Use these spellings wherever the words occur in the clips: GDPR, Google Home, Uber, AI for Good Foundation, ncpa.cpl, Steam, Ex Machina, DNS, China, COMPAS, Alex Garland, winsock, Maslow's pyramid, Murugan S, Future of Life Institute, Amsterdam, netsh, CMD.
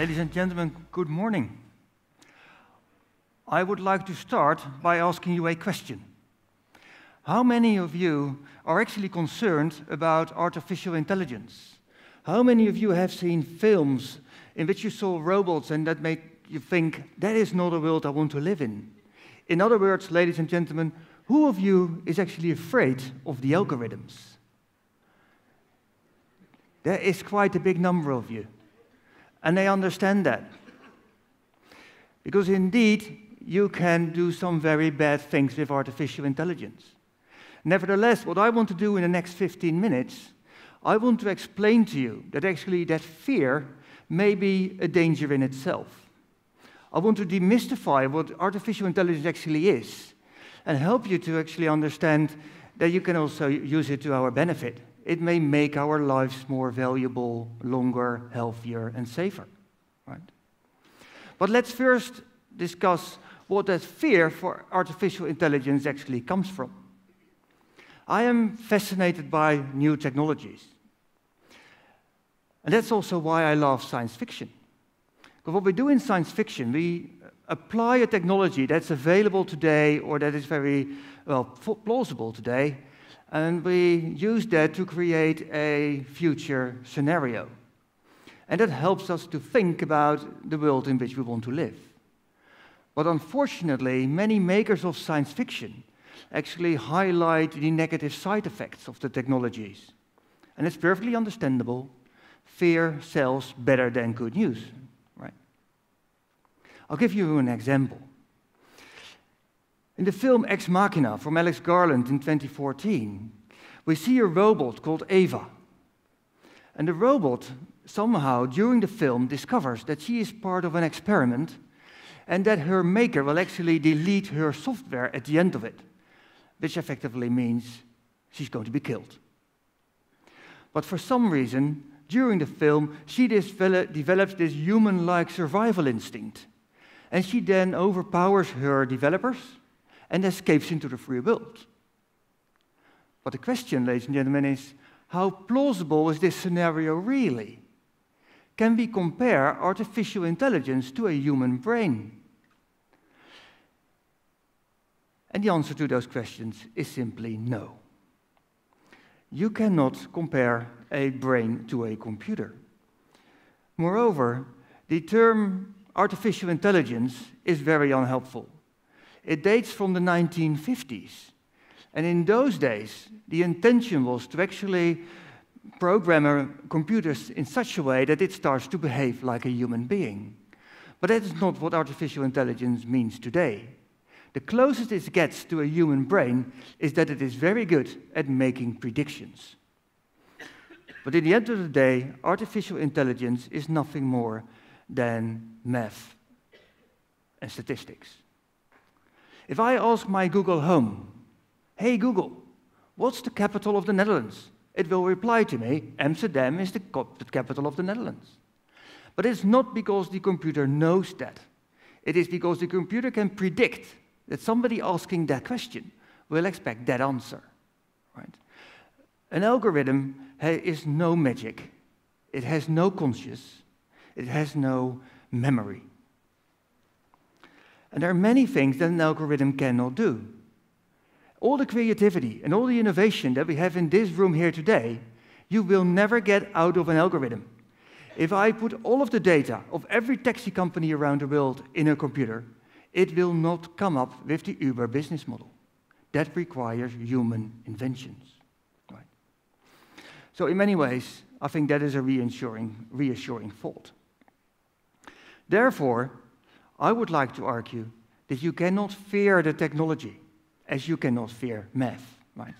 Ladies and gentlemen, good morning. I would like to start by asking you a question. How many of you are actually concerned about artificial intelligence? How many of you have seen films in which you saw robots and that made you think, that is not a world I want to live in? In other words, ladies and gentlemen, who of you is actually afraid of the algorithms? There is quite a big number of you, and they understand that. Because indeed, you can do some very bad things with artificial intelligence. Nevertheless, what I want to do in the next 15 minutes, I want to explain to you that actually that fear may be a danger in itself. I want to demystify what artificial intelligence actually is, and help you to actually understand that you can also use it to our benefit. It may make our lives more valuable, longer, healthier, and safer. Right? But let's first discuss what that fear for artificial intelligence actually comes from. I am fascinated by new technologies. And that's also why I love science fiction. Because what we do in science fiction, we apply a technology that's available today or that is very well, plausible today, and we use that to create a future scenario. And that helps us to think about the world in which we want to live. But unfortunately, many makers of science fiction actually highlight the negative side effects of the technologies. And it's perfectly understandable. Fear sells better than good news. Right? I'll give you an example. In the film Ex Machina from Alex Garland in 2014, we see a robot called Ava. And the robot somehow, during the film, discovers that she is part of an experiment and that her maker will actually delete her software at the end of it, which effectively means she's going to be killed. But for some reason, during the film, she develops this human-like survival instinct. And she then overpowers her developers and escapes into the free world. But the question, ladies and gentlemen, is how plausible is this scenario really? Can we compare artificial intelligence to a human brain? And the answer to those questions is simply no. You cannot compare a brain to a computer. Moreover, the term artificial intelligence is very unhelpful. It dates from the 1950s, and in those days, the intention was to actually program computers in such a way that it starts to behave like a human being. But that is not what artificial intelligence means today. The closest it gets to a human brain is that it is very good at making predictions. But at the end of the day, artificial intelligence is nothing more than math and statistics. If I ask my Google Home, hey Google, what's the capital of the Netherlands? It will reply to me, Amsterdam is the capital of the Netherlands. But it's not because the computer knows that. It is because the computer can predict that somebody asking that question will expect that answer. Right? An algorithm is no magic. It has no conscience. It has no memory. And there are many things that an algorithm cannot do. All the creativity and all the innovation that we have in this room here today, you will never get out of an algorithm. If I put all of the data of every taxi company around the world in a computer, it will not come up with the Uber business model. That requires human inventions. Right? So in many ways, I think that is a reassuring thought. Therefore, I would like to argue that you cannot fear the technology, as you cannot fear math. Right?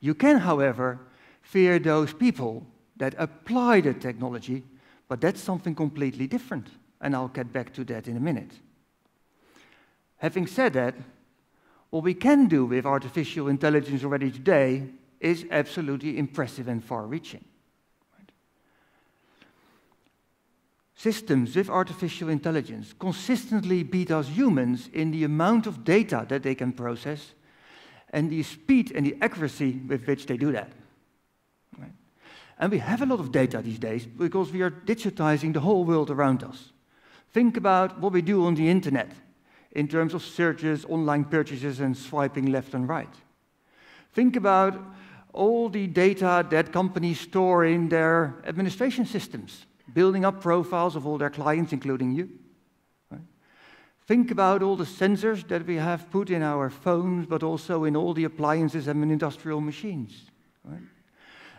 You can, however, fear those people that apply the technology, but that's something completely different, and I'll get back to that in a minute. Having said that, what we can do with artificial intelligence already today is absolutely impressive and far-reaching. Systems with artificial intelligence consistently beat us humans in the amount of data that they can process and the speed and the accuracy with which they do that. Right? And we have a lot of data these days because we are digitizing the whole world around us. Think about what we do on the internet in terms of searches, online purchases, and swiping left and right. Think about all the data that companies store in their administration systems, building up profiles of all their clients, including you. Right? Think about all the sensors that we have put in our phones, but also in all the appliances and industrial machines. Right?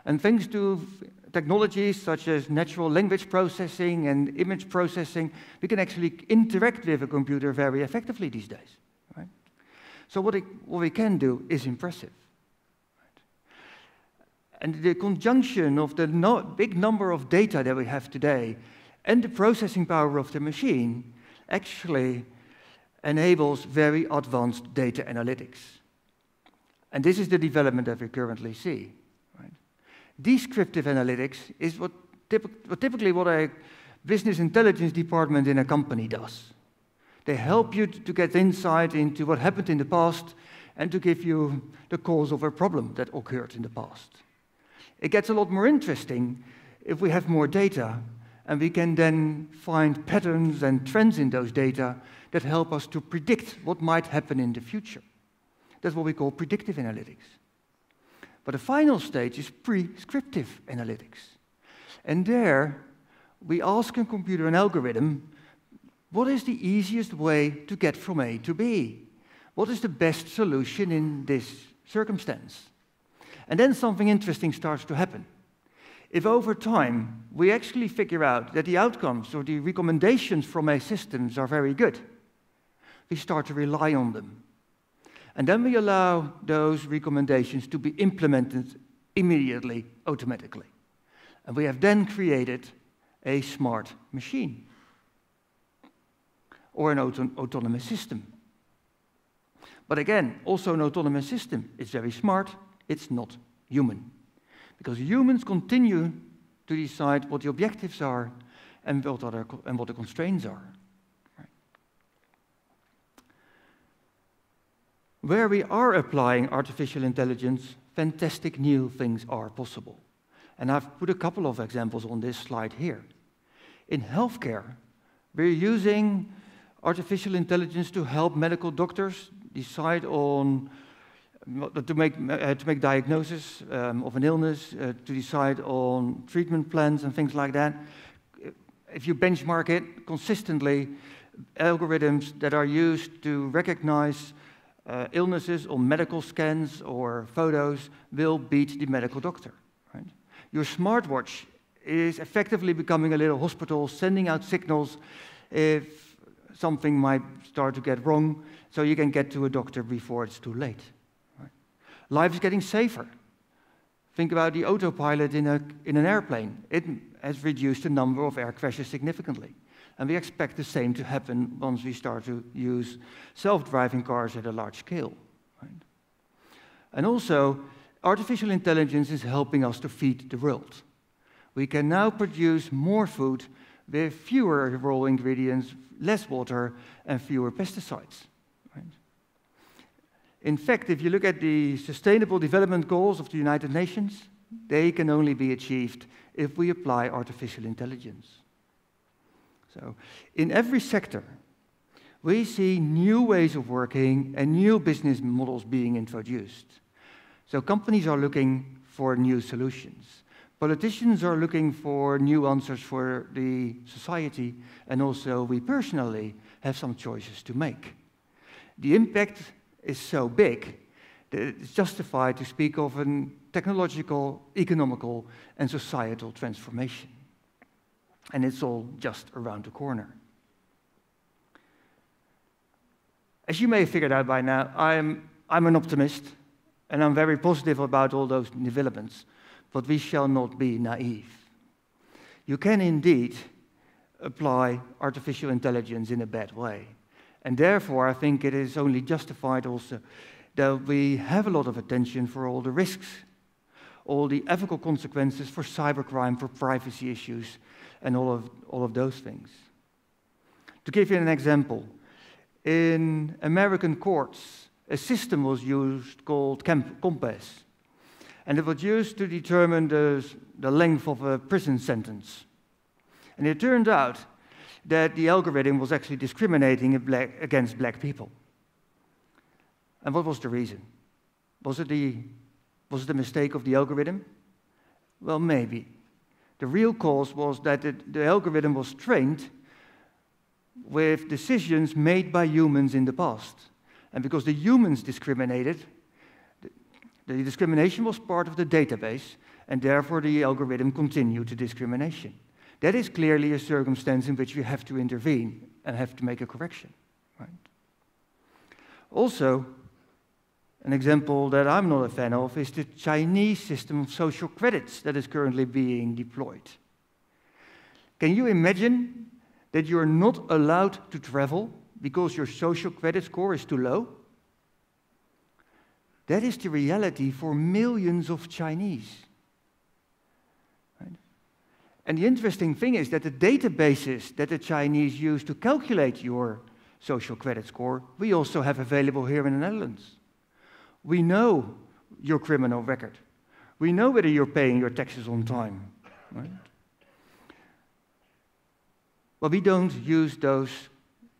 And thanks to technologies such as natural language processing and image processing, we can actually interact with a computer very effectively these days. Right? So what we can do is impressive. Right? And the conjunction of the big number of data that we have today and the processing power of the machine actually enables very advanced data analytics. And this is the development that we currently see. Descriptive analytics is typically what a business intelligence department in a company does. They help you to get insight into what happened in the past and to give you the cause of a problem that occurred in the past. It gets a lot more interesting if we have more data, and we can then find patterns and trends in those data that help us to predict what might happen in the future. That's what we call predictive analytics. But the final stage is prescriptive analytics. And there, we ask a computer, an algorithm, what is the easiest way to get from A to B? What is the best solution in this circumstance? And then something interesting starts to happen. If over time, we actually figure out that the outcomes or the recommendations from A systems are very good, we start to rely on them. And then we allow those recommendations to be implemented immediately, automatically. And we have then created a smart machine or an autonomous system. But again, also an autonomous system is very smart. It's not human. Because humans continue to decide what the objectives are and what the constraints are. Where we are applying artificial intelligence, fantastic new things are possible. And I've put a couple of examples on this slide here. In healthcare, we're using artificial intelligence to help medical doctors decide on, to make diagnosis of an illness, to decide on treatment plans and things like that. If you benchmark it consistently, algorithms that are used to recognize illnesses or medical scans or photos will beat the medical doctor. Right? Your smartwatch is effectively becoming a little hospital, sending out signals if something might start to get wrong, so you can get to a doctor before it's too late. Right? Life is getting safer. Think about the autopilot in an airplane. It has reduced the number of air crashes significantly. And we expect the same to happen once we start to use self-driving cars at a large scale. Right? And also, artificial intelligence is helping us to feed the world. We can now produce more food with fewer raw ingredients, less water, and fewer pesticides. Right? In fact, if you look at the Sustainable Development Goals of the United Nations, they can only be achieved if we apply artificial intelligence. So, in every sector, we see new ways of working and new business models being introduced. So companies are looking for new solutions. Politicians are looking for new answers for the society, and also we personally have some choices to make. The impact is so big that it's justified to speak of a technological, economical, and societal transformation. And it's all just around the corner. As you may have figured out by now, I'm an optimist, and I'm very positive about all those developments, but we shall not be naive. You can indeed apply artificial intelligence in a bad way, and therefore I think it is only justified also that we have a lot of attention for all the risks, all the ethical consequences for cybercrime, for privacy issues, and all of those things. To give you an example, in American courts, a system was used called COMPAS, and it was used to determine the length of a prison sentence. And it turned out that the algorithm was actually discriminating against black people. And what was the reason? Was it the mistake of the algorithm? Well, maybe. The real cause was that the algorithm was trained with decisions made by humans in the past. And because the humans discriminated, the discrimination was part of the database, and therefore the algorithm continued the discrimination. That is clearly a circumstance in which you have to intervene and have to make a correction. Right? Also, an example that I'm not a fan of is the Chinese system of social credits that is currently being deployed. Can you imagine that you're not allowed to travel because your social credit score is too low? That is the reality for millions of Chinese. Right? And the interesting thing is that the databases that the Chinese use to calculate your social credit score, we also have available here in the Netherlands. We know your criminal record. We know whether you're paying your taxes on time. Right? Well, we don't use those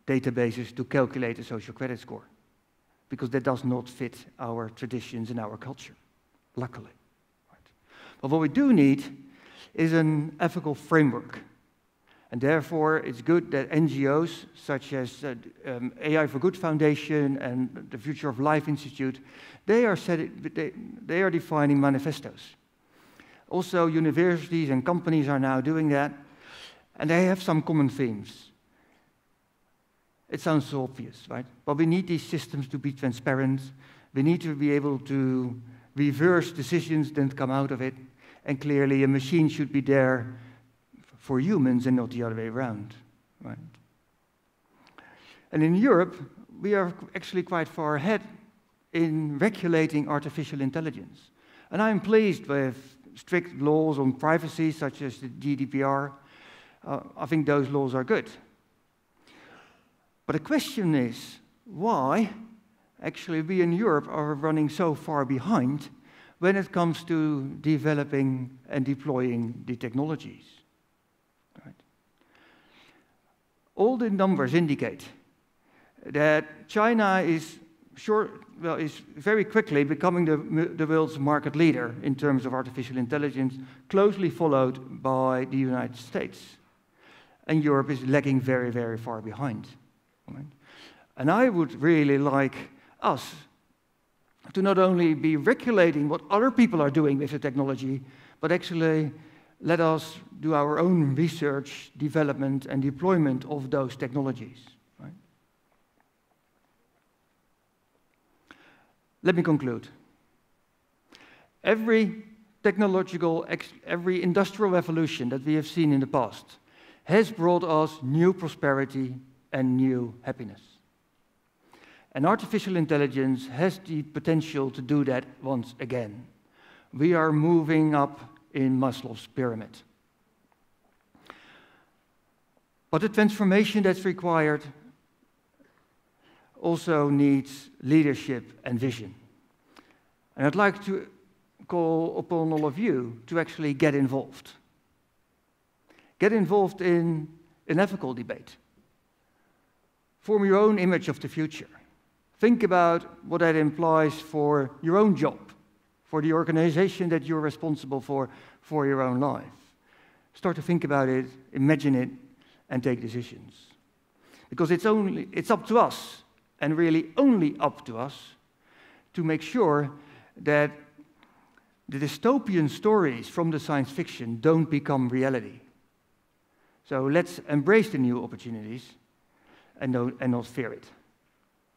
databases to calculate a social credit score, because that does not fit our traditions and our culture, luckily. Right? But what we do need is an ethical framework. And therefore, it's good that NGOs such as AI for Good Foundation and the Future of Life Institute, they are defining manifestos. Also, universities and companies are now doing that, and they have some common themes. It sounds so obvious, right? But we need these systems to be transparent. We need to be able to reverse decisions that come out of it, and clearly a machine should be there for humans and not the other way around. Right? And in Europe, we are actually quite far ahead in regulating artificial intelligence. And I'm pleased with strict laws on privacy, such as the GDPR. I think those laws are good. But the question is, why actually we in Europe are running so far behind when it comes to developing and deploying the technologies? All the numbers indicate that China is very quickly becoming the world's market leader in terms of artificial intelligence, closely followed by the United States. And Europe is lagging very, very far behind. Right? And I would really like us to not only be regulating what other people are doing with the technology, but actually let us do our own research, development, and deployment of those technologies. Right? Let me conclude. Every industrial revolution that we have seen in the past has brought us new prosperity and new happiness. And artificial intelligence has the potential to do that once again. We are moving up in Maslow's pyramid. But the transformation that's required also needs leadership and vision. And I'd like to call upon all of you to actually get involved. Get involved in an ethical debate. Form your own image of the future. Think about what that implies for your own job, for the organization that you're responsible for your own life. Start to think about it, imagine it, and take decisions. Because it's up to us, and really only up to us, to make sure that the dystopian stories from the science fiction don't become reality. So let's embrace the new opportunities and not fear it.